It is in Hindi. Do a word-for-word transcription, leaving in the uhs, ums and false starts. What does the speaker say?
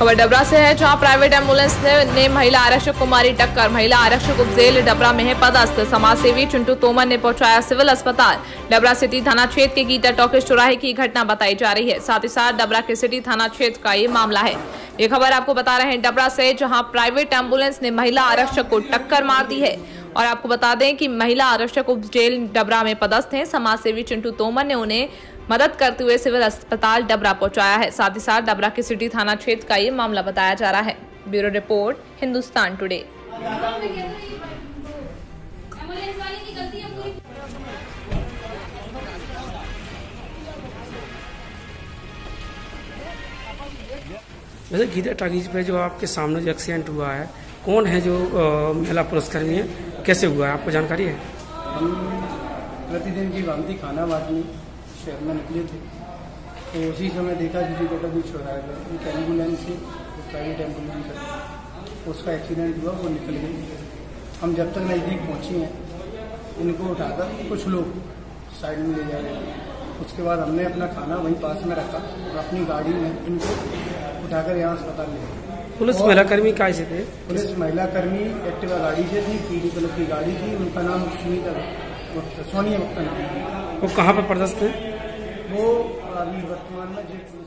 खबर डबरा से है जहां प्राइवेट एम्बुलेंस ने, ने महिला आरक्षक को मारी टक्कर। महिला आरक्षक उपजेल डबरा में है पदस्थ। समाजसेवी चिंटू तोमर ने पहुंचाया सिविल अस्पताल। डबरा सिटी थाना क्षेत्र के गीता टॉकीज चौराहे की घटना बताई जा रही है, साथ ही साथ डबरा के सिटी थाना क्षेत्र का ये मामला है। ये खबर आपको बता रहे हैं डबरा से, जहाँ प्राइवेट एम्बुलेंस ने महिला आरक्षक को टक्कर मार दी है। और आपको बता दें कि महिला आरक्षक उपजेल डबरा में पदस्थ हैं। समाजसेवी चिंटू तोमर ने उन्हें मदद करते हुए सिविल अस्पताल डबरा पहुंचाया है। साथ ही साथ डबरा के सिटी थाना क्षेत्र का ये मामला बताया जा रहा है। Bureau report, Hindustan today. वैसे गीता टॉकीज पे जो आपके सामने जो एक्सीडेंट हुआ है, कौन है जो महिला पुलिसकर्मी है, कैसे हुआ है, आपको जानकारी है? प्रतिदिन की भांति खाना बांटने शहर में निकले थे, तो उसी समय देखा कि बेटा कुछ हो रहा है। एक एम्बुलेंस से प्राइवेट एम्बुलेंस है, उसका एक्सीडेंट हुआ, वो निकल गई। हम जब तक नज़दीक पहुँचे हैं, इनको उठाकर कुछ लोग साइड में ले जा रहे थे। उसके बाद हमने अपना खाना वहीं पास में रखा और अपनी गाड़ी में इनको उठाकर यहाँ अस्पताल ले गए। पुलिस महिलाकर्मी कहाँ से थे? पुलिस महिलाकर्मी एक्टिवा गाड़ी से थी, पीली कलर की गाड़ी थी। उनका नाम सुनीता सोनिया मुक्ता नाम है। वो कहाँ पर पदस्थ थे? वो अभी वर्तमान में